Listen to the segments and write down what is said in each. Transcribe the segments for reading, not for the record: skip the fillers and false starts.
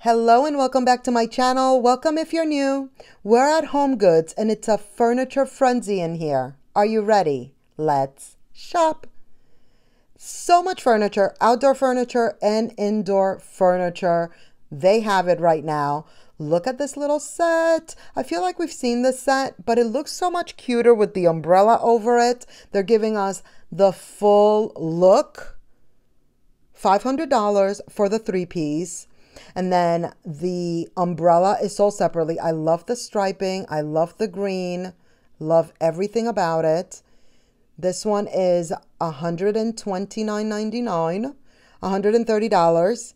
Hello and welcome back to my channel. Welcome if you're new. We're at HomeGoods and it's a furniture frenzy in here. Are you ready? Let's shop. So much furniture, outdoor furniture and indoor furniture. They have it right now. Look at this little set. I feel like we've seen this set, but it looks so much cuter with the umbrella over it. They're giving us the full look. $500 for the three-piece. And then the umbrella is sold separately. I love the striping. I love the green. Love everything about it. This one is $129.99, $130.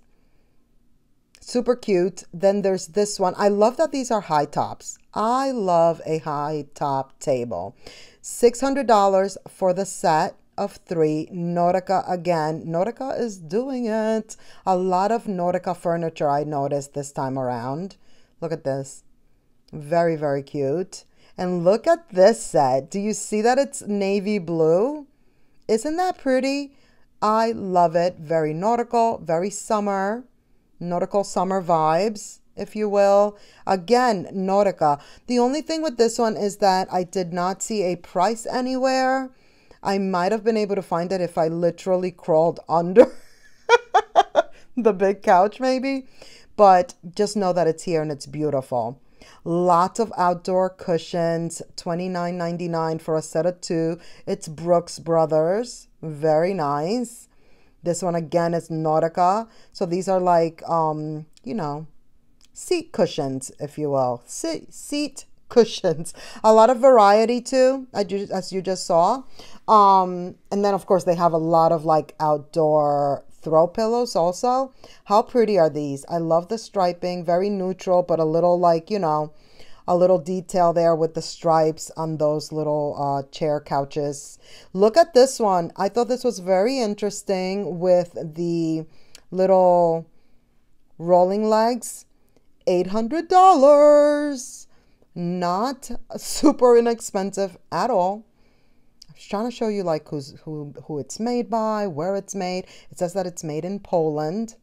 Super cute. Then there's this one. I love that these are high tops. I love a high top table. $600 for the set of three. Nautica again. Nautica is doing it. A lot of Nautica furniture I noticed this time around. Look at this. Very, very cute. And look at this set. Do you see that it's navy blue? Isn't that pretty? I love it. Very nautical, very summer. Nautical summer vibes, if you will. Again, Nautica. The only thing with this one is that I did not see a price anywhere. I might have been able to find it if I literally crawled under the big couch maybe, but just know that it's here and it's beautiful. Lots of outdoor cushions, $29.99 for a set of two. It's Brooks Brothers, very nice. This one again is Nautica. So these are like, you know, seat cushions, if you will, seat cushions. A lot of variety too, as you just saw. And then of course they have a lot of like outdoor throw pillows also. How pretty are these? I love the striping, very neutral, but a little like, you know, a little detail there with the stripes on those little chair couches. Look at this one. I thought this was very interesting with the little rolling legs. $800. Not super inexpensive at all. I was trying to show you like who it's made by, where it's made. It says that it's made in Poland.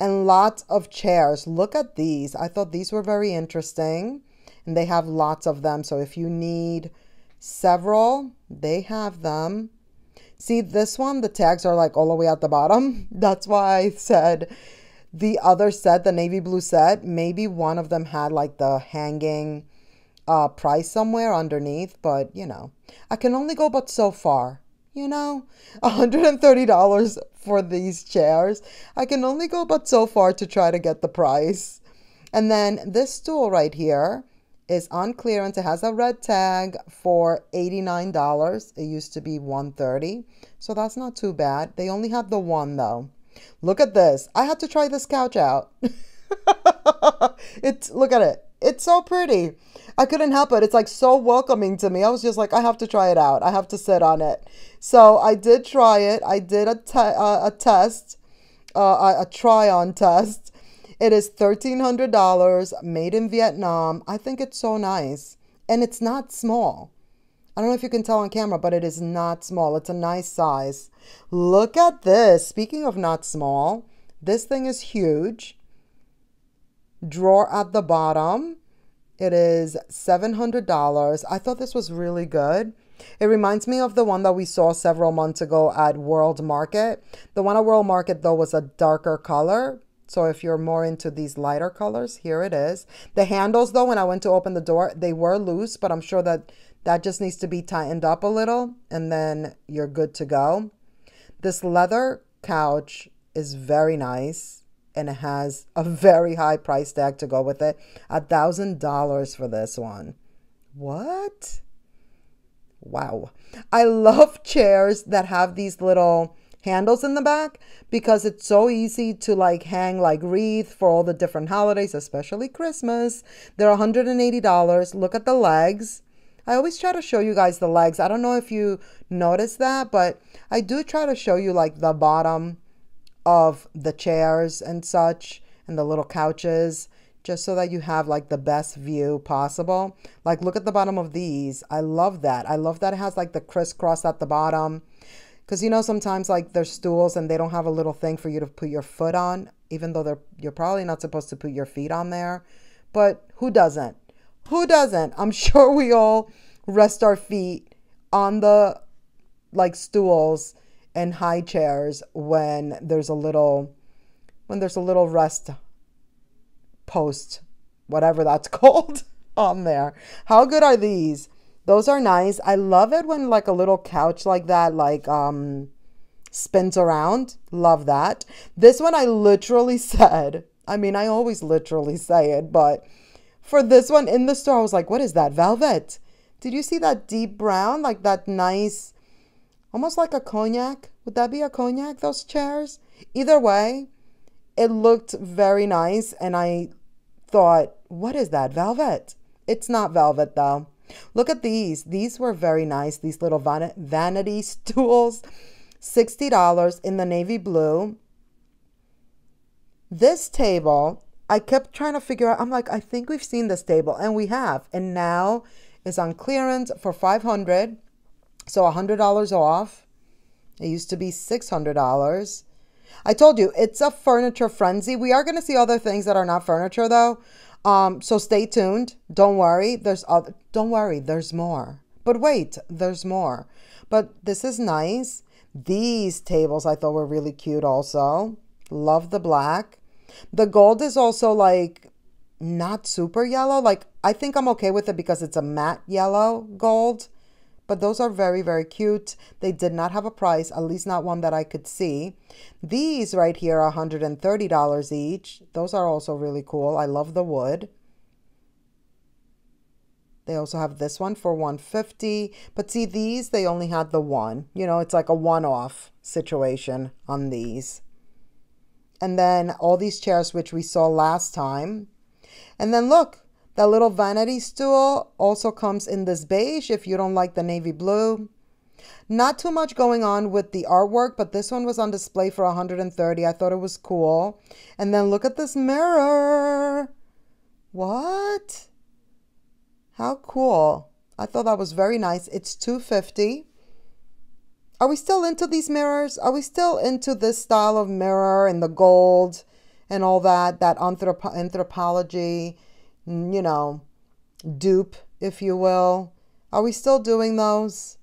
And lots of chairs. Look at these. I thought these were very interesting and they have lots of them. So if you need several, they have them. See this one, the tags are like all the way at the bottom. That's why I said the other set, the navy blue set, maybe one of them had like the hanging price somewhere underneath, but you know, I can only go but so far, you know, $130 for these chairs. I can only go but so far to try to get the price. And then this stool right here is on clearance. It has a red tag for $89. It used to be $130, so that's not too bad. They only have the one though. Look at this. I had to try this couch out. Look at it. It's so pretty. I couldn't help it. It's like so welcoming to me. I was just like, I have to try it out. I have to sit on it. So I did try it. I did a try-on test. It is $1,300, made in Vietnam. I think it's so nice. And it's not small. I don't know if you can tell on camera, but it is not small. It's a nice size. Look at this. Speaking of not small, this thing is huge. Drawer at the bottom. It is $700. I thought this was really good. It reminds me of the one that we saw several months ago at World Market. The one at World Market, though, was a darker color. So if you're more into these lighter colors, here it is. The handles, though, when I went to open the door, they were loose, but I'm sure that that just needs to be tightened up a little, and then you're good to go. This leather couch is very nice, and it has a very high price tag to go with it. $1,000 for this one. What? Wow. I love chairs that have these little handles in the back because it's so easy to like hang like wreath for all the different holidays, especially Christmas. They're $180. Look at the legs. I always try to show you guys the legs. I don't know if you noticed that, but I do try to show you like the bottom of the chairs and such and the little couches just so that you have like the best view possible. Like look at the bottom of these. I love that. I love that it has like the crisscross at the bottom. Because, you know, sometimes like there's stools and they don't have a little thing for you to put your foot on. even though you're probably not supposed to put your feet on there. But who doesn't? Who doesn't? I'm sure we all rest our feet on the like stools and high chairs when there's a little rest post, whatever that's called, on there. How good are these? Those are nice. I love it when like a little couch like that like spins around. Love that. This one I literally said, I mean, I always literally say it, but for this one in the store, I was like, what is that? Velvet. Did you see that deep brown? Like that nice, almost like a cognac. Would that be a cognac, those chairs? Either way, it looked very nice. And I thought, what is that? Velvet. It's not velvet though. Look at these. These were very nice. These little vanity stools. $60 in the navy blue. This table, I kept trying to figure out, I'm like, I think we've seen this table, and we have, and now it's on clearance for $500, so $100 off. It used to be $600. I told you, it's a furniture frenzy. We are going to see other things that are not furniture though, so stay tuned. Don't worry, there's more. But wait, there's more. But this is nice. These tables I thought were really cute also. Love the black. The gold is also like not super yellow. Like I think I'm okay with it because it's a matte yellow gold. But those are very, very cute. They did not have a price, at least not one that I could see. These right here are $130 each. Those are also really cool. I love the wood. They also have this one for $150. But see these, they only had the one. You know, it's like a one-off situation on these. And then all these chairs, which we saw last time. And then look, that little vanity stool also comes in this beige if you don't like the navy blue. Not too much going on with the artwork, but this one was on display for $130. I thought it was cool. And then look at this mirror. What? How cool. I thought that was very nice. It's $250. Are we still into these mirrors? Are we still into this style of mirror and the gold and all that, that anthropology, you know, dupe, if you will? Are we still doing those?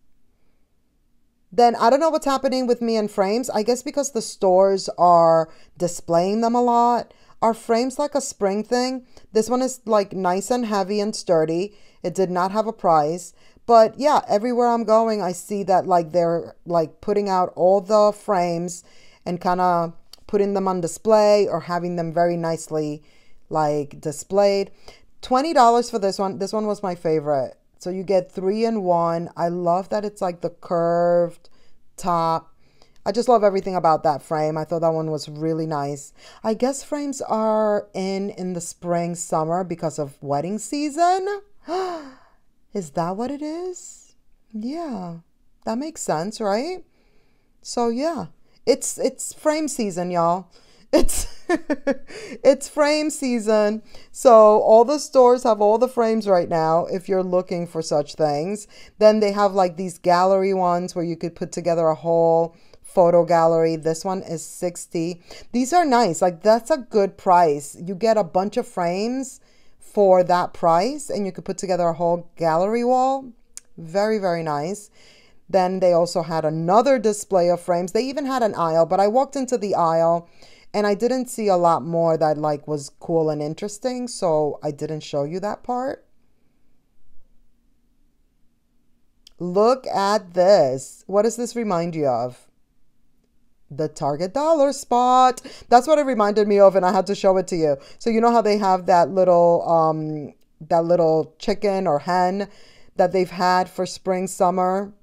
Then I don't know what's happening with me and frames. I guess because the stores are displaying them a lot. Are frames like a spring thing? This one is like nice and heavy and sturdy. It did not have a price. But yeah, everywhere I'm going, I see that like they're like putting out all the frames and kind of putting them on display or having them very nicely like displayed. $20 for this one. This one was my favorite. So you get 3 in 1. I love that it's like the curved top. I just love everything about that frame. I thought that one was really nice. I guess frames are in the spring, summer because of wedding season. Is that what it is? Yeah, that makes sense, right? So yeah, it's frame season, y'all. It's it's frame season. So all the stores have all the frames right now if you're looking for such things. Then they have like these gallery ones where you could put together a whole photo gallery. This one is $60. These are nice. Like that's a good price. You get a bunch of frames for that price and you could put together a whole gallery wall. Very, very nice. Then they also had another display of frames. They even had an aisle, but I walked into the aisle and I didn't see a lot more that like was cool and interesting, so I didn't show you that part. Look at this. What does this remind you of? The Target dollar spot. That's what it reminded me of, and I had to show it to you. So you know how they have that little chicken or hen that they've had for spring, summer?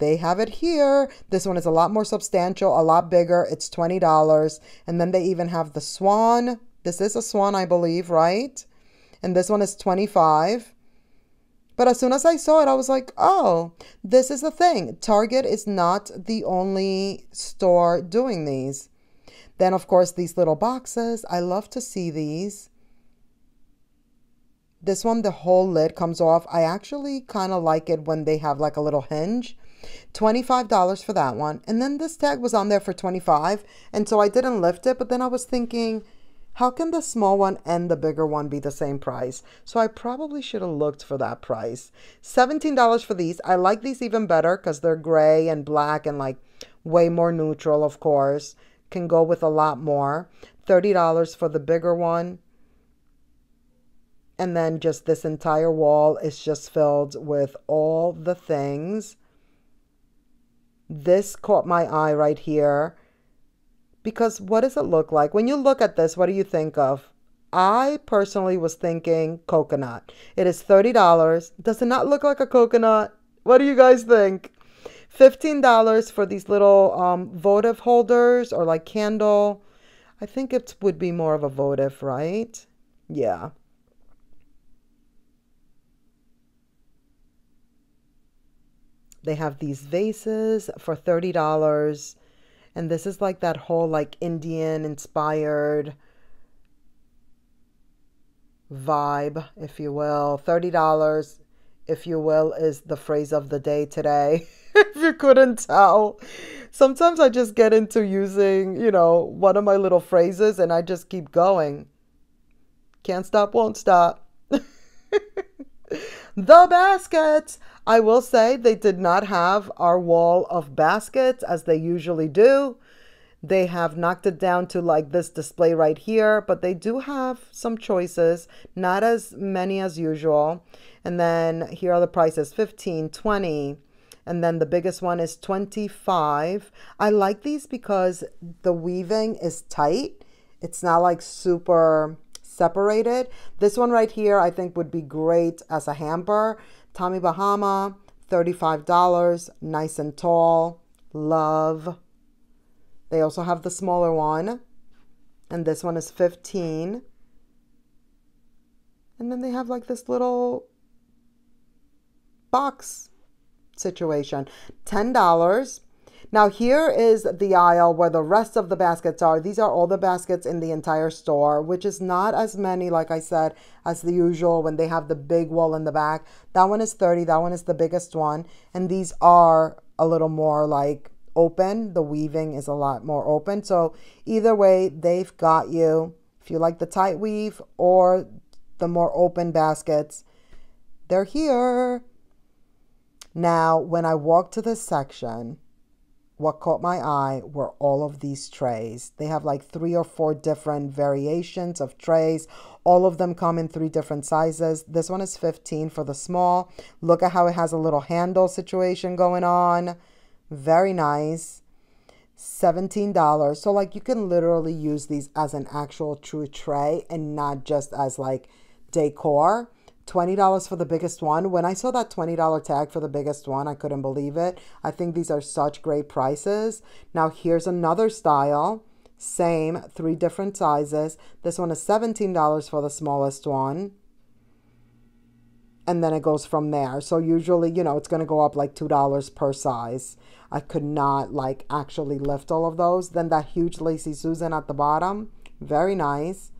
They have it here. This one is a lot more substantial, a lot bigger. It's $20. And then they even have the swan. This is a swan, I believe, right? And this one is $25. But as soon as I saw it, I was like, oh, this is the thing. Target is not the only store doing these. Then, of course, these little boxes. I love to see these. This one, the whole lid comes off. I actually kind of like it when they have like a little hinge. $25 for that one. And then this tag was on there for $25, and so I didn't lift it, but then I was thinking, how can the small one and the bigger one be the same price? So I probably should have looked for that price. $17 for these. I like these even better because they're gray and black and like way more neutral, of course. Can go with a lot more. $30 for the bigger one. And then just this entire wall is just filled with all the things. This caught my eye right here. Because what does it look like? When you look at this, what do you think of? I personally was thinking coconut. It is $30. Does it not look like a coconut? What do you guys think? $15 for these little votive holders or like candle. I think it would be more of a votive, right? Yeah. They have these vases for $30. And this is like that whole like Indian inspired vibe, if you will. $30, if you will, is the phrase of the day today. If you couldn't tell. Sometimes I just get into using, you know, one of my little phrases and I just keep going. Can't stop, won't stop. The baskets. I will say they did not have our wall of baskets as they usually do. They have knocked it down to like this display right here, but they do have some choices, not as many as usual. And then here are the prices, $15, $20, and then the biggest one is $25. I like these because the weaving is tight. It's not like super separated. This one right here I think would be great as a hamper. Tommy Bahama, $35, nice and tall, love. They also have the smaller one, and this one is $15. And then they have like this little box situation, $10. Now here is the aisle where the rest of the baskets are. These are all the baskets in the entire store, which is not as many, like I said, as the usual when they have the big wall in the back. That one is $30. That one is the biggest one. And these are a little more like open. The weaving is a lot more open. So either way, they've got you. If you like the tight weave or the more open baskets, they're here. Now, when I walk to this section, what caught my eye were all of these trays. They have like 3 or 4 different variations of trays. All of them come in 3 different sizes. This one is $15 for the small. Look at how it has a little handle situation going on. Very nice. $17. So like you can literally use these as an actual true tray and not just as like decor. $20 for the biggest one. When I saw that $20 tag for the biggest one, I couldn't believe it. I think these are such great prices. Now here's another style, same, 3 different sizes. This one is $17 for the smallest one. And then it goes from there. So usually, you know, it's going to go up like $2 per size. I could not like actually lift all of those. Then that huge Lazy Susan at the bottom. Very nice.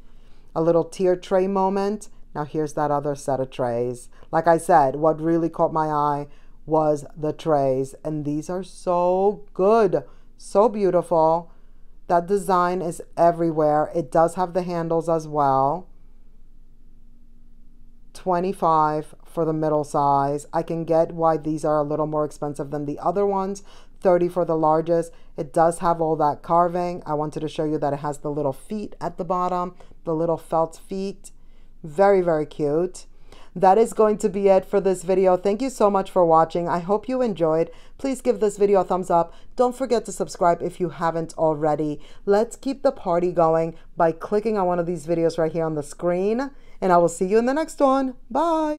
A little tier tray moment. Now here's that other set of trays. Like I said, what really caught my eye was the trays. And these are so good, so beautiful. That design is everywhere. It does have the handles as well. $25 for the middle size. I can get why these are a little more expensive than the other ones. $30 for the largest. It does have all that carving. I wanted to show you that it has the little feet at the bottom, the little felt feet. Very, very cute. That is going to be it for this video. Thank you so much for watching. I hope you enjoyed. Please give this video a thumbs up. Don't forget to subscribe if you haven't already. Let's keep the party going by clicking on one of these videos right here on the screen. And I will see you in the next one. Bye.